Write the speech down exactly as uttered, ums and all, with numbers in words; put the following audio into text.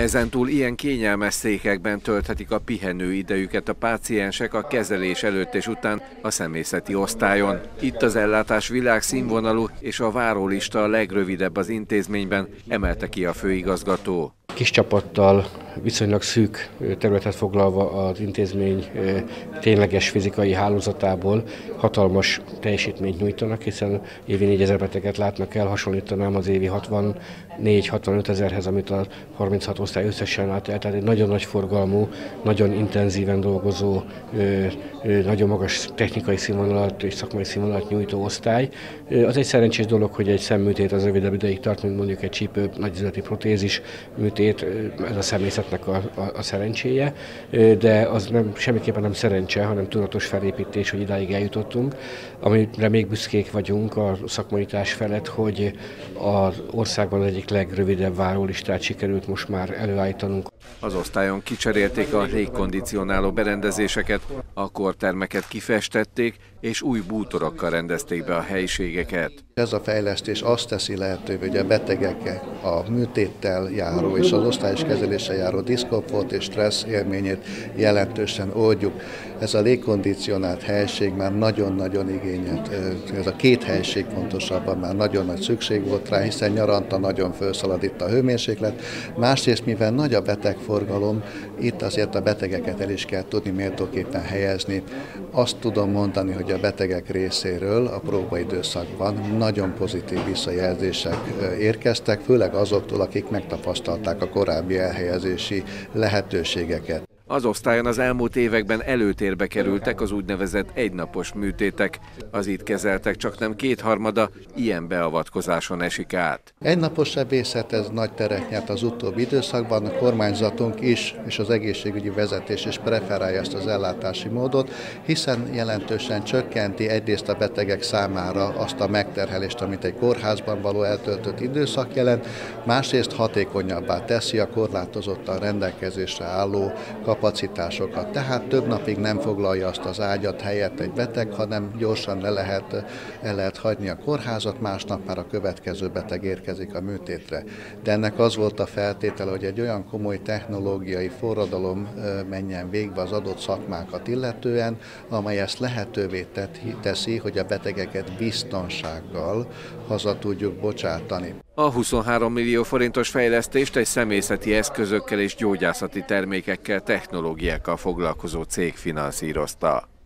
Ezentúl ilyen kényelmes székekben tölthetik a pihenő idejüket a páciensek a kezelés előtt és után a szemészeti osztályon. Itt az ellátás világszínvonalú és a várólista a legrövidebb az intézményben, emelte ki a főigazgató. Kis csapattal, viszonylag szűk területet foglalva az intézmény tényleges fizikai hálózatából hatalmas teljesítményt nyújtanak, hiszen évi négyezer beteget látnak el, hasonlítanám az évi hatvannégy-hatvanöt ezerhez, amit a harminchat osztály összesen lát el. Tehát egy nagyon nagy forgalmú, nagyon intenzíven dolgozó, nagyon magas technikai színvonalat és szakmai színvonalat nyújtó osztály. Az egy szerencsés dolog, hogy egy szemműtét az rövidebb ideig tart, mint mondjuk egy csípő, nagyizleti protézis műtét, ez a személyzetnek a, a, a szerencséje, de az nem, semmiképpen nem szerencse, hanem tudatos felépítés, hogy idáig eljutottunk, amire még büszkék vagyunk a szakmaitás felett, hogy az országban egyik legrövidebb várólistát sikerült most már előállítanunk. Az osztályon kicserélték a légkondicionáló berendezéseket, a kortermeket kifestették és új bútorokkal rendezték be a helyiségeket. Ez a fejlesztés azt teszi lehetővé, hogy a betegek a műtéttel járó és az osztályos kezeléssel járó diszkomfort és stressz élményét jelentősen oldjuk. Ez a légkondicionált helyiség már nagyon-nagyon igényelt, ez a két helyiség pontosabban már nagyon nagy szükség volt rá, hiszen nyaranta nagyon felszalad itt a hőmérséklet. Másrészt, mivel nagy a betegforgalom, itt azért a betegeket el is kell tudni méltóképpen helyezni. Azt tudom mondani, hogy a betegek részéről a próbaidőszakban nagyon pozitív visszajelzések érkeztek, főleg azoktól, akik megtapasztalták a korábbi elhelyezési lehetőségeket. Az osztályon az elmúlt években előtérbe kerültek az úgynevezett egynapos műtétek. Az itt kezeltek csaknem kétharmada ilyen beavatkozáson esik át. Egynapos sebészet, ez nagy teret nyert az utóbbi időszakban, a kormányzatunk is és az egészségügyi vezetés is preferálja ezt az ellátási módot, hiszen jelentősen csökkenti egyrészt a betegek számára azt a megterhelést, amit egy kórházban való eltöltött időszak jelent, másrészt hatékonyabbá teszi a korlátozottan rendelkezésre álló kapacitásokat. kapacitásokat. Tehát több napig nem foglalja azt az ágyat helyett egy beteg, hanem gyorsan le lehet, el lehet hagyni a kórházat, másnap már a következő beteg érkezik a műtétre. De ennek az volt a feltétele, hogy egy olyan komoly technológiai forradalom menjen végbe az adott szakmákat illetően, amely ezt lehetővé teszi, hogy a betegeket biztonsággal haza tudjuk bocsátani. A huszonhárom millió forintos fejlesztést egy szemészeti eszközökkel és gyógyászati termékekkel, technológiákkal foglalkozó cég finanszírozta.